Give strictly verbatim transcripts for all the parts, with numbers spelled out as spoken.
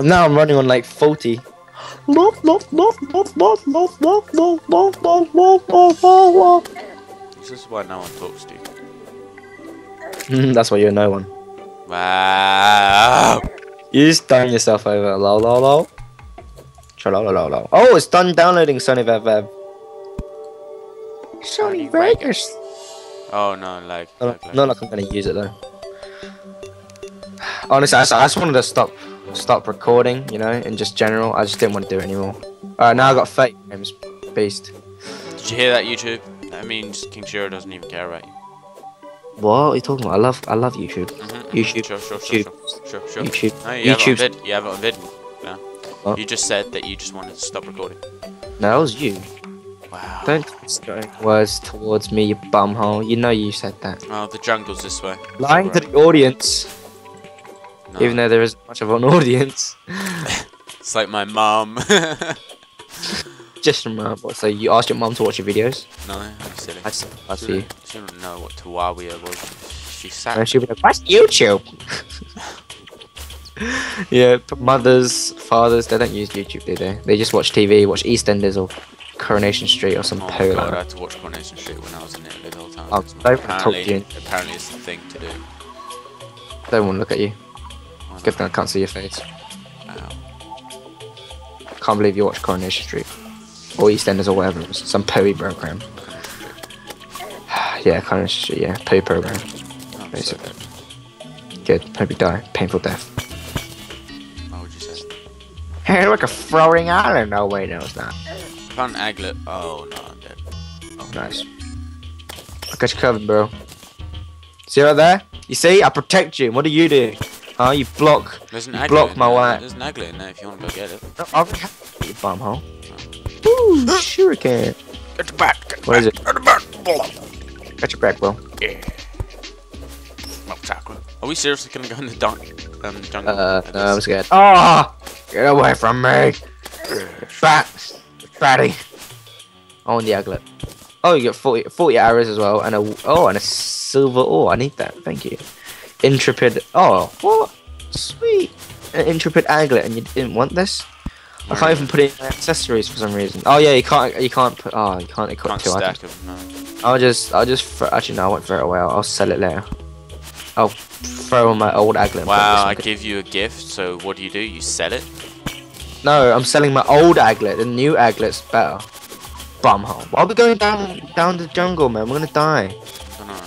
Now I'm running on like forty. This is why no one talks to you. Mm, that's why you're no one. Wow. You just done yourself over. Lol, lol, lol. Chalolololol. Oh, it's done downloading Sony Vev Vev. Sony Vegas. Oh no, like, oh, like, like. Not like I'm gonna use it though. Honestly, I, I just wanted to stop, stop recording, you know, in just general. I just didn't want to do it anymore. Alright, now I got thirty games. Beast. Did you hear that, YouTube? That means King Shiro doesn't even care about you. What are you talking about? I love, I love YouTube. Mm-hmm. YouTube. Sure, sure, sure, YouTube. Sure, sure. YouTube. No, you YouTube. Have it on vid. You have it on vid. No. What? You just said that you just wanted to stop recording. No, that was you. Wow. Don't strike words towards me, you bumhole. You know you said that. Oh, the jungle's this way. Lying to the audience. No. Even though there isn't much of an audience. It's like my mum. Just remember, so you asked your mum to watch your videos? No, I'm silly. I see. I see. She, she didn't know what Terraria was. She sat. No, she would have, what's YouTube? Yeah, mothers, fathers, they don't use YouTube, do they? They just watch T V, watch EastEnders or Coronation Street or some oh polar. God, I had to watch Coronation Street when I was in Italy the whole time. Oh, don't apparently, talk to you. Apparently it's the thing to do. Don't want to look at you. Oh, good thing I can't see your face. Ow. Can't believe you watch Coronation Street. Or EastEnders or whatever it was. Some P O E program. Yeah, Coronation Street, yeah. P O E program. Oh, basically. So good. Hope you die. Painful death. What would you say? Hey, look, a floating island. No, wait, no, it's not. Found an aglet. Oh, no, I'm dead. Oh, nice. I got you covered, bro. See right there? You see? I protect you. What do you do? Huh? You block. There's an you block my way. There's an aglet in there if you want to go get it. No, I'll get you, bumhole. Woo! Shuriken! Get your back! Get what back, is it? Get your back! Whoa. Get your back, bro. Yeah. Are we seriously gonna go in the dunk, um, jungle? Uh, no, I'm scared. Ah! Oh, get away from me! Fat! Fatty! Oh, and the aglet. Oh, you got forty, forty arrows as well, and a. Oh, and a silver ore. Oh, I need that. Thank you. Intrepid. Oh, what? Sweet! An intrepid aglet, and you didn't want this? I can't even put in accessories for some reason. Oh yeah, you can't. You can't put. Oh, you can't equip two items. No. I'll just. I'll just. Actually, no. I won't throw it away. I'll, I'll sell it later. I'll throw my old aglet. Wow! I give you a gift. So what do you do? You sell it? No, I'm selling my old aglet. The new aglet's better. Bumhole. Why are we going down down the jungle, man? We're gonna die. I don't know.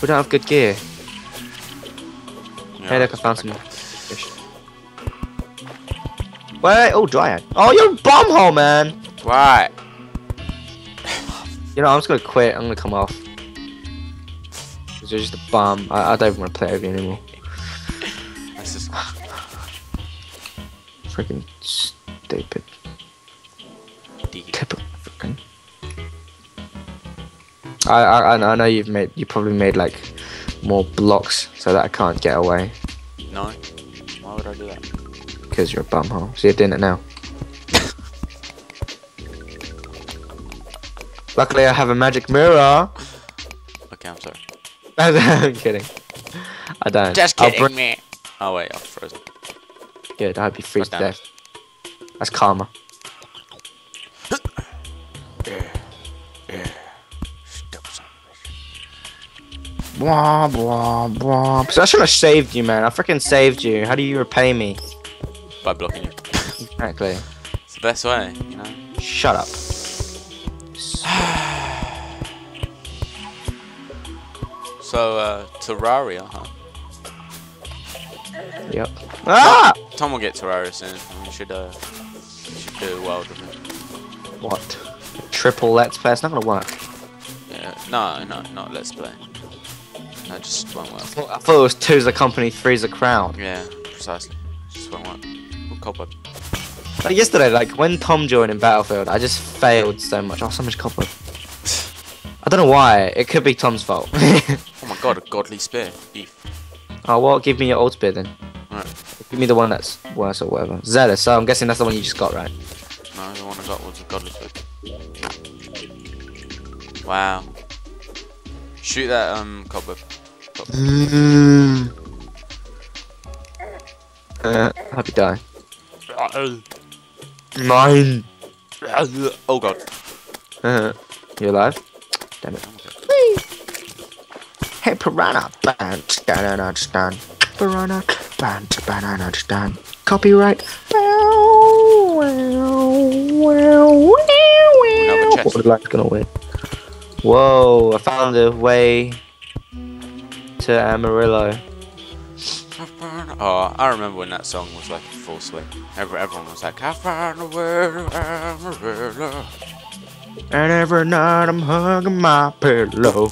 We don't have good gear. Yeah, hey, look! I found some. Wait, oh, Dryad. Oh, you're a bumhole, man! Right. You know, I'm just gonna quit. I'm gonna come off. Because you're just a bum. I, I don't even want to play over you anymore. That's just... Freaking stupid. Typical freaking. I, I, I know you've made... You probably made, like, more blocks so that I can't get away. No. Why would I do that? Because you're a bumhole. So you're doing it now. Luckily, I have a magic mirror. Okay, I'm sorry. I'm kidding. I don't. Just kidding me. Oh wait, I'm frozen. Good. I hope you freeze to death. That's karma. Yeah. Yeah. Stop some bitch. Blah blah blah. So I should have saved you, man. I freaking saved you. How do you repay me? By blocking you. Exactly. It's the best way, you know? Shut up. So, uh, Terraria, huh? Yep. Ah! Tom will get Terraria soon. We should, uh, we should do well with it. What? Triple let's play? It's not gonna work. Yeah, no, no, not let's play. No, just won't work. I thought, I thought it was two's the company, three's the crowd. Yeah, precisely. Just won't work. Copper. Like yesterday, like when Tom joined in Battlefield, I just failed so much. Oh, so much copper. I don't know why. It could be Tom's fault. Oh my god, a godly spear. Beef. Oh, well, give me your old spear then. Alright. Give me the one that's worse or whatever. Zealous, so I'm guessing that's the one you just got, right? No, the one I got was a godly spear. Wow. Shoot that, um, cobweb. Cobweb. Mm. Uh, How'd you die? Mine. Oh god. Uh, you alive? Damn it. Whee. Hey piranha, ban, banana, ban, piranha, ban, banana, ban. Copyright. Wow, wow, wow, wow. What would like gonna win? Whoa! I found a way to Amarillo. Oh, I remember when that song was like full swing. Everyone was like, I found a way to Amarillo. And every night I'm hugging my pillow.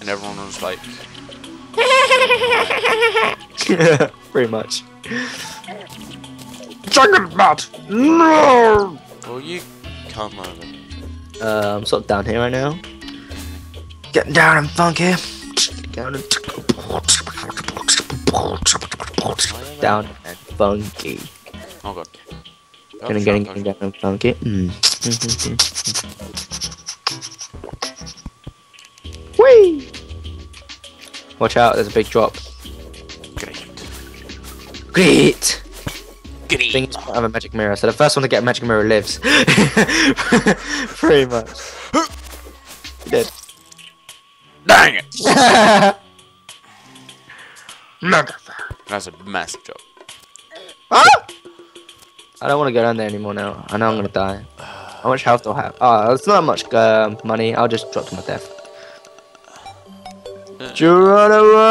And everyone was like... yeah, pretty much. Dragon Bat! No! Will you come over? Uh, I'm sort of down here right now. Getting down and funky. Down and... down and funky. Oh god. Gonna get down and funky. Whee! Watch out, there's a big drop. Great. Great! Great! Things don't have a magic mirror, so the first one to get a magic mirror lives. Pretty much. You did. Dang it! That's a massive job. Ah! I don't want to go down there anymore now. I know I'm gonna die. How much health do I have? Oh, it's not much uh, money. I'll just drop to my death. Uh. Geronimo!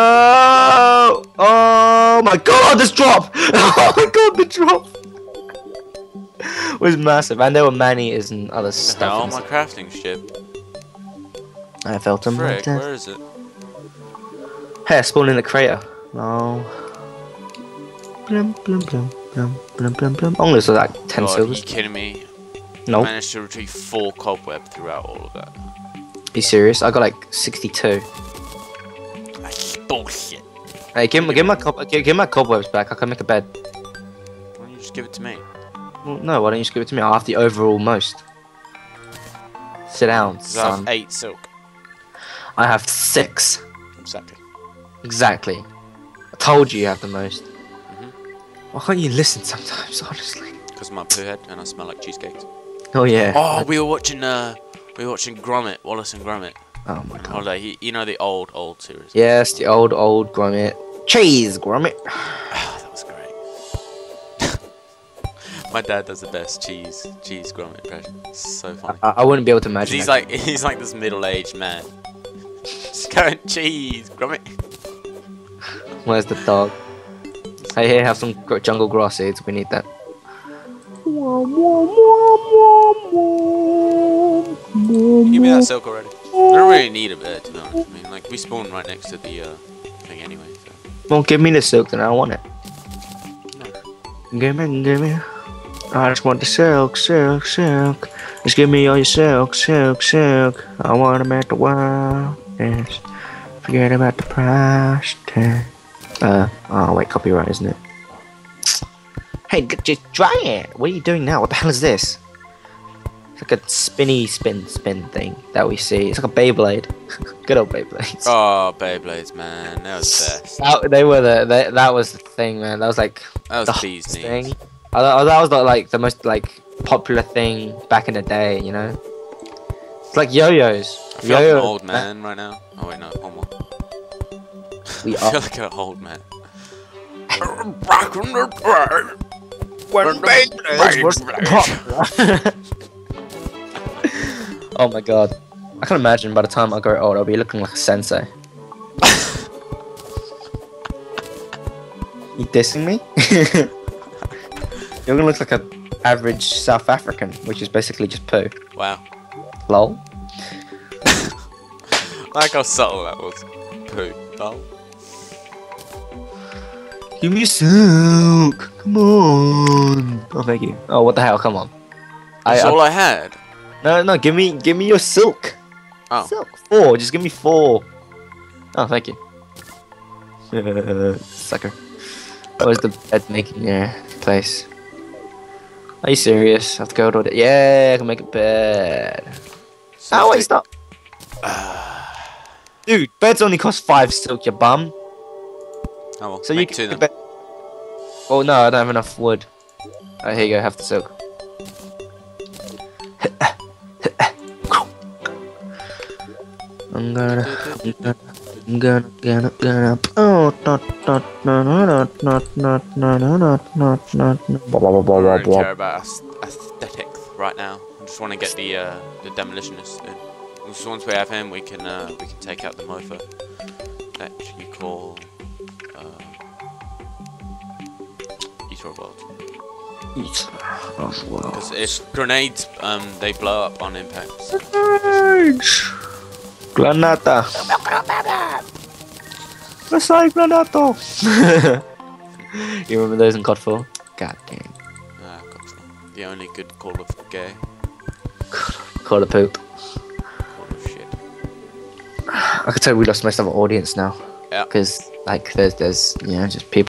Oh my god, this drop! Oh my god, the drop! It was massive. And there were man-eaters and other stuff. Oh, my crafting ship. I felt him. Frick, where is it? Hey, I spawned in the crater. No. Blum, blum, blum, blum, blum, blum, blum. I'm gonna sell that ten God, silvers. Are you kidding me? No. Nope. I managed to retrieve four cobweb throughout all of that. Be serious? I got like sixty-two. That's bullshit. Hey, give me, give my cob, give, give my cobwebs back. I can make a bed. Why don't you just give it to me? Well, no. Why don't you just give it to me? I have the overall most. Sit down, son. I have eight silk. I have six. Exactly. Exactly. I told you you have the most. Mm-hmm. Why can't you listen sometimes, honestly? Because I'm a poo head and I smell like cheesecakes. Oh yeah. Oh, we were watching uh, we were watching Gromit, Wallace and Gromit. Oh my god. Oh, he, you know the old, old series. Yes, the old, old Gromit. Cheese Gromit. Oh, that was great. My dad does the best cheese, cheese Gromit impression. It's so funny. I, I wouldn't be able to imagine. He's like, he's like this middle-aged man. Just going cheese Gromit. Where's the dog? Hey, here, have some jungle grass seeds. We need that. Give me that silk already. I don't really need a bed, to be honest. I mean, like, we spawn right next to the uh, thing anyway. So. Well, give me the silk, then I don't want it. No. Give me, give me. I just want the silk, silk, silk. Just give me all your silk, silk, silk. I want to make the world. Yes. Forget about the price tag. Uh, oh wait, copyright, isn't it? Hey, just try it! What are you doing now? What the hell is this? It's like a spinny spin spin thing that we see. It's like a Beyblade. Good old Beyblades. Oh, Beyblades, man. That was the best. That, they were the, they, that was the thing, man. That was like that was the bee's knees thing. I, I, that was the, like the most like popular thing back in the day, you know? It's like yo-yos. I feel yo-yo. Like an old man right now. Oh wait, no, one more. We I feel like an old man. Back in the day, when Beyblade was popular. Oh my god. I can imagine by the time I grow old, I'll be looking like a sensei. You dissing me? You're gonna look like an average South African, which is basically just poo. Wow. Lol. Like how subtle that was. Poo. Lol. Give me silk. Come on. Oh, thank you. Oh, what the hell? Come on. That's I, all I, I had. No, no. Give me, give me your silk. Oh. Silk. Four. Just give me four. Oh, thank you. Uh, sucker. Where's the bed making yeah, place? Are you serious? I have to go to it. Yeah, I can make a bed. So oh, wait, stop. Dude, beds only cost five silk, you bum. Oh, well, so make you can two then. Oh no, I don't have enough wood. Alright, here you go, have the silk. I'm gonna, I'm gonna, I'm gonna, gonna, gonna, oh, not, not, no, no, not, not, no, no, not, not, not, no, blah, blah, blah, blah, blah, blah. I don't care about aesthetics right now. I just want to get the, uh, the demolitionist in. So once we have him, we can, uh, we can take out the mofo that you call, uh, Eater of Worlds. Eater of Worlds. Because it's grenades, um, they blow up on impact. Grenades! Granata! Let's say Granato! You remember those in C O D four? God dang. Ah, C O D four. The only good call of gay. Call of poop. I could tell we lost most of our audience now, because, yeah. like, there's, there's, you know, just people.